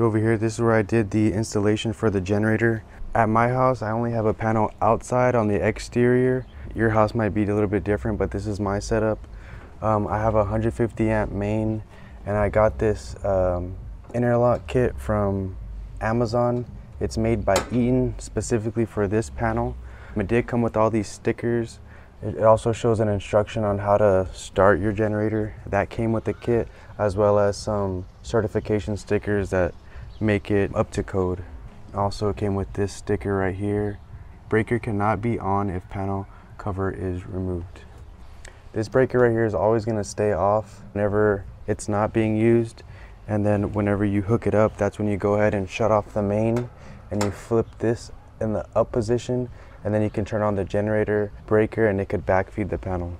So over here, this is where I did the installation for the generator. At my house, I only have a panel outside on the exterior. Your house might be a little bit different, but this is my setup. I have a 150 amp main, and I got this interlock kit from Amazon. It's made by Eaton specifically for this panel. It did come with all these stickers. It also shows an instruction on how to start your generator. That came with the kit, as well as some certification stickers that make it up to code. Also came with this sticker right here. Breaker cannot be on if panel cover is removed. This breaker right here is always going to stay off whenever it's not being used. And then whenever you hook it up, that's when you go ahead and shut off the main, and you flip this in the up position, and then you can turn on the generator breaker and it could backfeed the panel.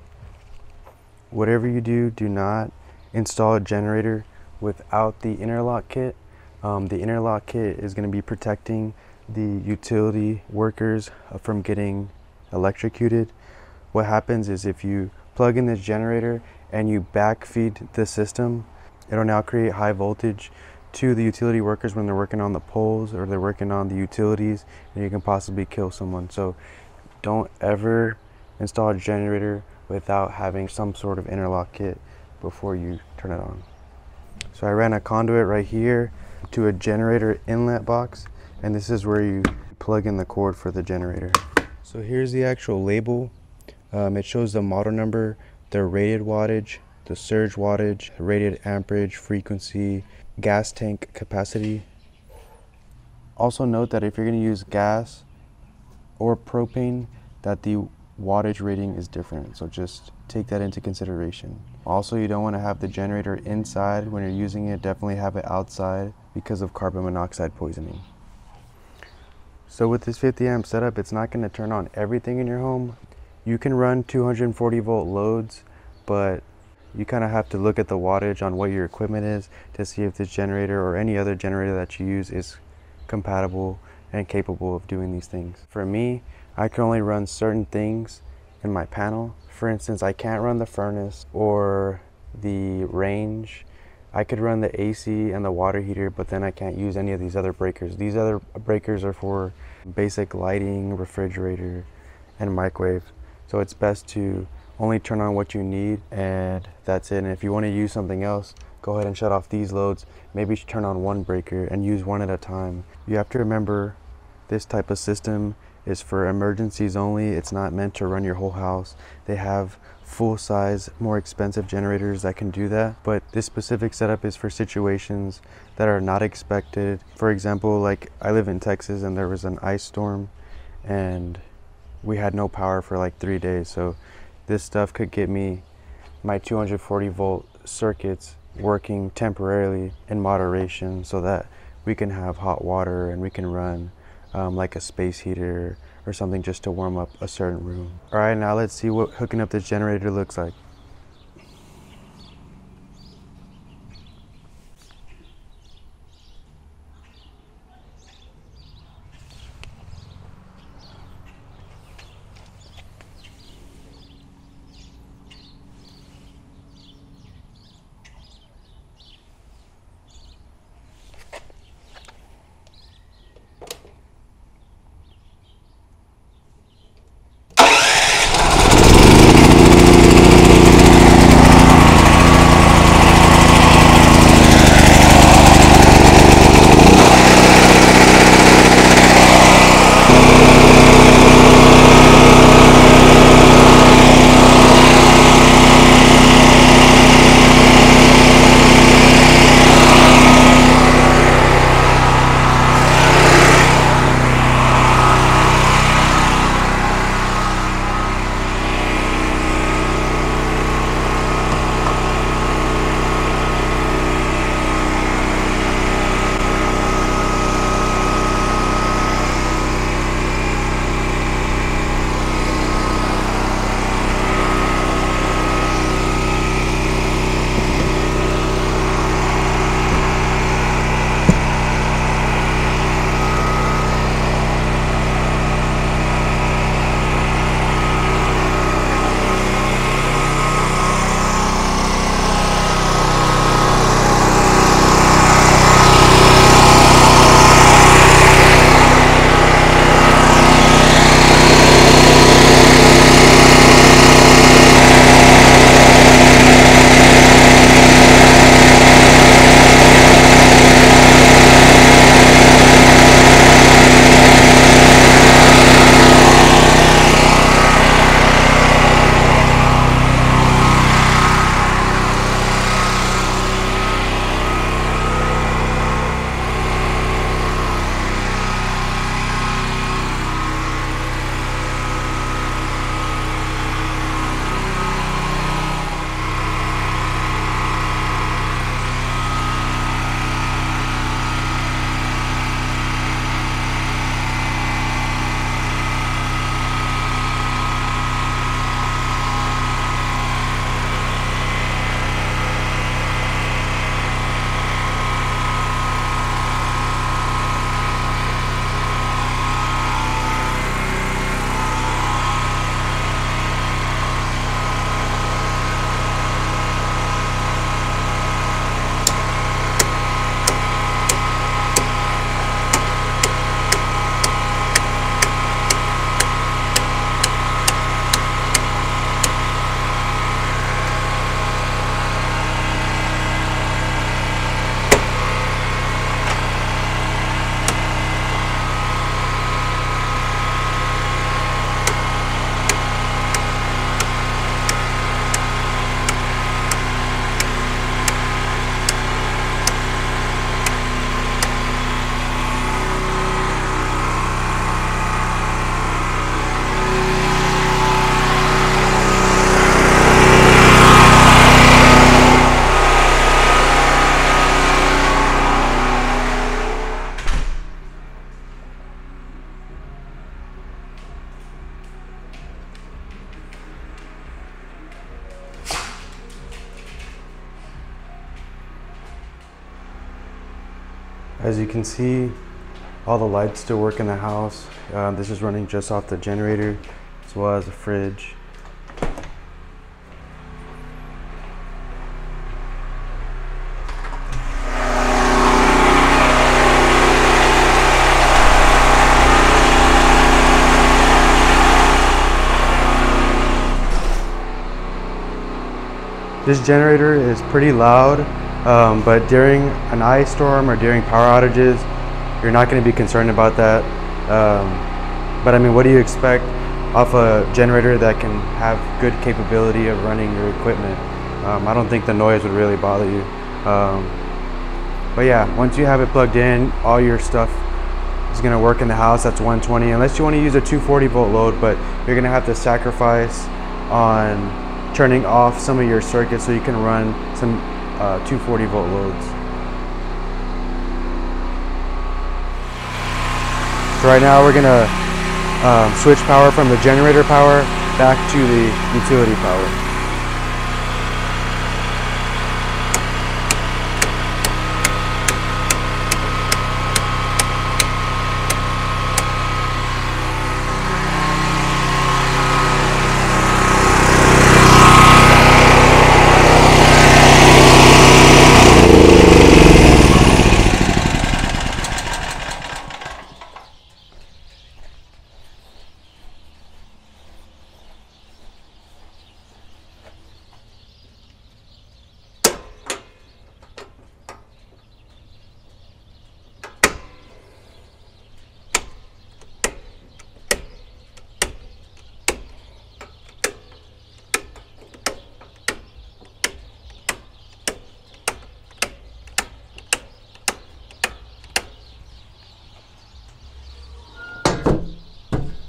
Whatever you do, do not install a generator without the interlock kit. The interlock kit is going to be protecting the utility workers from getting electrocuted. What happens is if you plug in this generator and you backfeed the system, it'll now create high voltage to the utility workers when they're working on the poles or they're working on the utilities, and you can possibly kill someone. So don't ever install a generator without having some sort of interlock kit before you turn it on. So I ran a conduit right here to a generator inlet box, and this is where you plug in the cord for the generator. So here's the actual label. It shows the model number, the rated wattage, the surge wattage, rated amperage, frequency, gas tank capacity. Also note that if you're going to use gas or propane, that the wattage rating is different, so just take that into consideration. Also, you don't want to have the generator inside when you're using it. Definitely have it outside because of carbon monoxide poisoning. So with this 50 amp setup, it's not going to turn on everything in your home. You can run 240 volt loads, but you kind of have to look at the wattage on what your equipment is to see if this generator or any other generator that you use is compatible and capable of doing these things. For me, I can only run certain things in my panel. For instance, I can't run the furnace or the range. I could run the AC and the water heater, but then I can't use any of these other breakers. These other breakers are for basic lighting, refrigerator, and microwave. So it's best to only turn on what you need, and that's it. And if you want to use something else, go ahead and shut off these loads. Maybe you should turn on one breaker and use one at a time. You have to remember, this type of system is for emergencies only. It's not meant to run your whole house. They have full-size, more expensive generators that can do that, but this specific setup is for situations that are not expected. For example, like I live in Texas and there was an ice storm and we had no power for like 3 days. So this stuff could get me my 240 volt circuits working temporarily in moderation so that we can have hot water and we can run like a space heater or something just to warm up a certain room. All right, now let's see what hooking up this generator looks like. As you can see, all the lights still work in the house. This is running just off the generator, as well as the fridge. This generator is pretty loud, but during an ice storm or during power outages, you're not going to be concerned about that. But I mean, what do you expect off a generator that can have good capability of running your equipment? I don't think the noise would really bother you. But yeah, once you have it plugged in, all your stuff is going to work in the house. That's 120, unless you want to use a 240 volt load, but you're going to have to sacrifice on turning off some of your circuits so you can run some 240 volt loads. So right now we're gonna switch power from the generator power back to the utility power.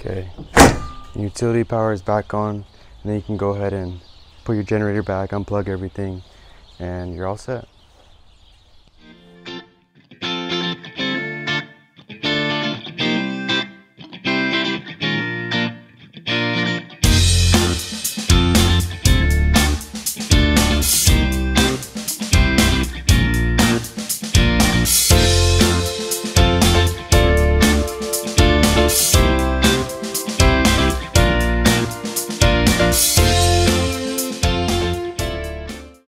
Okay, utility power is back on, and then you can go ahead and put your generator back, unplug everything, and you're all set.